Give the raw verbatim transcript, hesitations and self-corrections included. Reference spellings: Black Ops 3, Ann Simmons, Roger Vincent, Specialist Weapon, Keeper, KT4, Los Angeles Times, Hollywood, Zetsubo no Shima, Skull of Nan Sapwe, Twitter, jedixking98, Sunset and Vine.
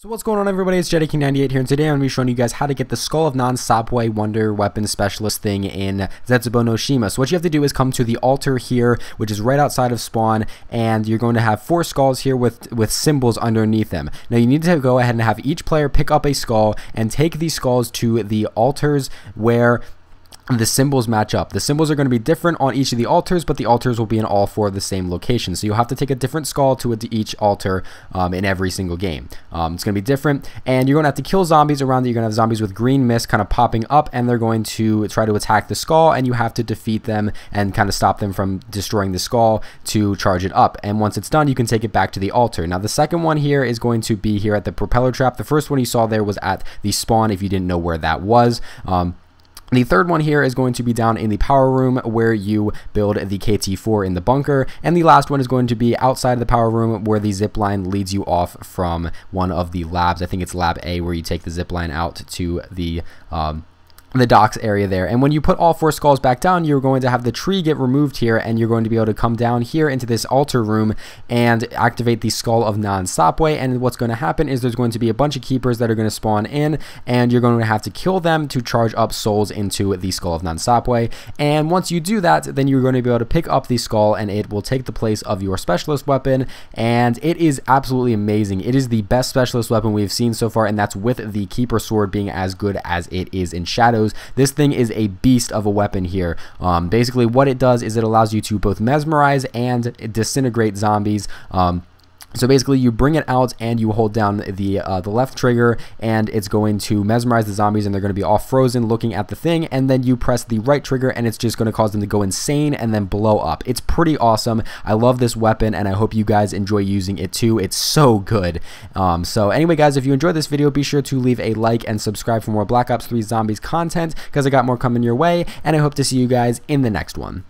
So what's going on, everybody? It's Jedixking ninety-eight here, and today I'm going to be showing you guys how to get the Skull of Nan Sapwe Wonder Weapon Specialist thing in Zetsubo no Shima. So what you have to do is come to the altar here, which is right outside of spawn, and you're going to have four skulls here with, with symbols underneath them. Now you need to go ahead and have each player pick up a skull and take these skulls to the altars where the symbols match up. The symbols are going to be different on each of the altars, but the altars will be in all four of the same location. So you'll have to take a different skull to each altar um, in every single game. Um, it's going to be different, and you're going to have to kill zombies around it. You're going to have zombies with green mist kind of popping up, and they're going to try to attack the skull, and you have to defeat them and kind of stop them from destroying the skull to charge it up. And once it's done, you can take it back to the altar. Now the second one here is going to be here at the propeller trap. The first one you saw there was at the spawn, if you didn't know where that was. Um, The third one here is going to be down in the power room where you build the K T four in the bunker. And the last one is going to be outside of the power room where the zipline leads you off from one of the labs. I think it's lab A, where you take the zipline out to the um, the docks area there. And when you put all four skulls back down, you're going to have the tree get removed here, and you're going to be able to come down here into this altar room and activate the Skull of Nan Sapwe. And what's going to happen is there's going to be a bunch of keepers that are going to spawn in, and you're going to have to kill them to charge up souls into the Skull of Nan Sapwe. And once you do that, then you're going to be able to pick up the skull, and it will take the place of your specialist weapon. And it is absolutely amazing. It is the best specialist weapon we've seen so far, and that's with the keeper sword being as good as it is in Shadow. This thing is a beast of a weapon here. Um, basically what it does is it allows you to both mesmerize and disintegrate zombies. Um, So basically you bring it out and you hold down the uh, the left trigger, and it's going to mesmerize the zombies, and they're going to be all frozen looking at the thing, and then you press the right trigger and it's just going to cause them to go insane and then blow up. It's pretty awesome. I love this weapon, and I hope you guys enjoy using it too. It's so good. Um, so anyway, guys, if you enjoyed this video, be sure to leave a like and subscribe for more Black Ops three Zombies content, because I got more coming your way, and I hope to see you guys in the next one.